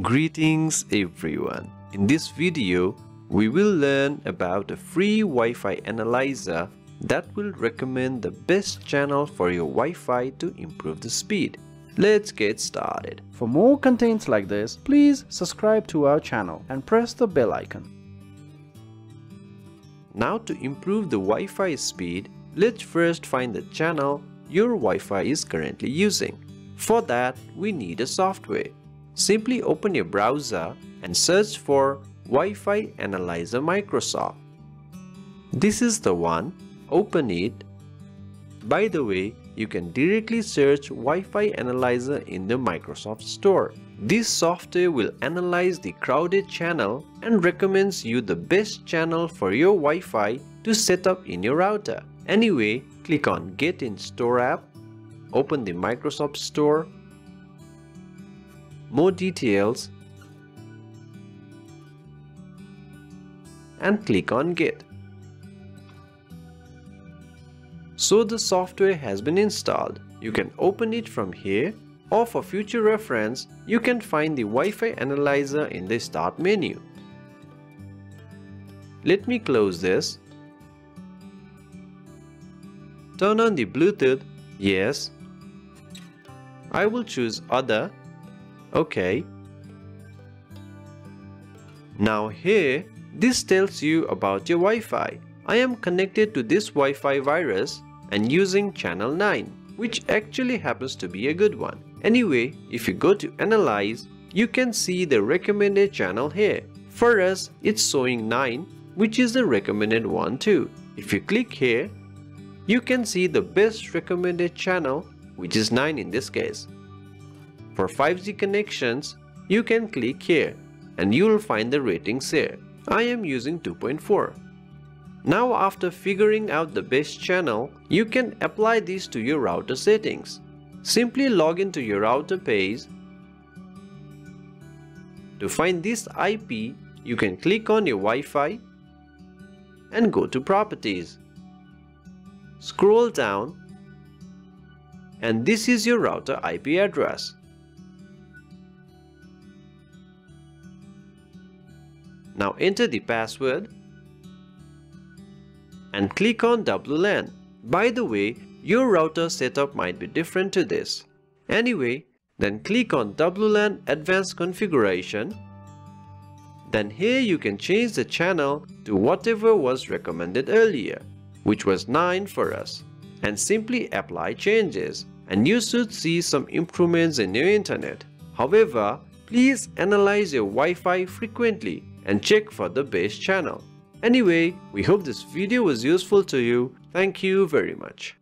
Greetings everyone. In this video, we will learn about a free Wi-Fi analyzer that will recommend the best channel for your Wi-Fi to improve the speed. Let's get started. For more contents like this, please subscribe to our channel and press the bell icon. Now to improve the Wi-Fi speed, let's first find the channel your Wi-Fi is currently using. For that, we need a software. Simply open your browser and search for Wi-Fi Analyzer Microsoft. This is the one. Open it. By the way, you can directly search Wi-Fi Analyzer in the Microsoft Store. This software will analyze the crowded channel and recommends you the best channel for your Wi-Fi to set up in your router. Anyway, click on Get in Store app. Open the Microsoft Store. More details and click on Get. So the software has been installed. You can open it from here, or for future reference, you can find the Wi-Fi analyzer in the Start menu. Let me close this. Turn on the Bluetooth. Yes. I will choose Other. Okay. Now here, this tells you about your Wi-Fi. I am connected to this Wi-Fi virus and using channel 9, which actually happens to be a good one. Anyway, if you go to Analyze, you can see the recommended channel here. For us, it's showing 9, which is the recommended one too. If you click here, you can see the best recommended channel, which is 9 in this case. For 5G connections, you can click here and you will find the ratings here. I am using 2.4. Now after figuring out the best channel, you can apply this to your router settings. Simply log into your router page. To find this IP, you can click on your Wi-Fi and go to Properties. Scroll down and this is your router IP address. Now enter the password and click on WLAN. By the way, your router setup might be different to this. Anyway, then click on WLAN Advanced Configuration. Then here you can change the channel to whatever was recommended earlier, which was 9 for us, and simply apply changes and you should see some improvements in your internet. However, please analyze your Wi-Fi frequently and check for the best channel. Anyway, we hope this video was useful to you. Thank you very much.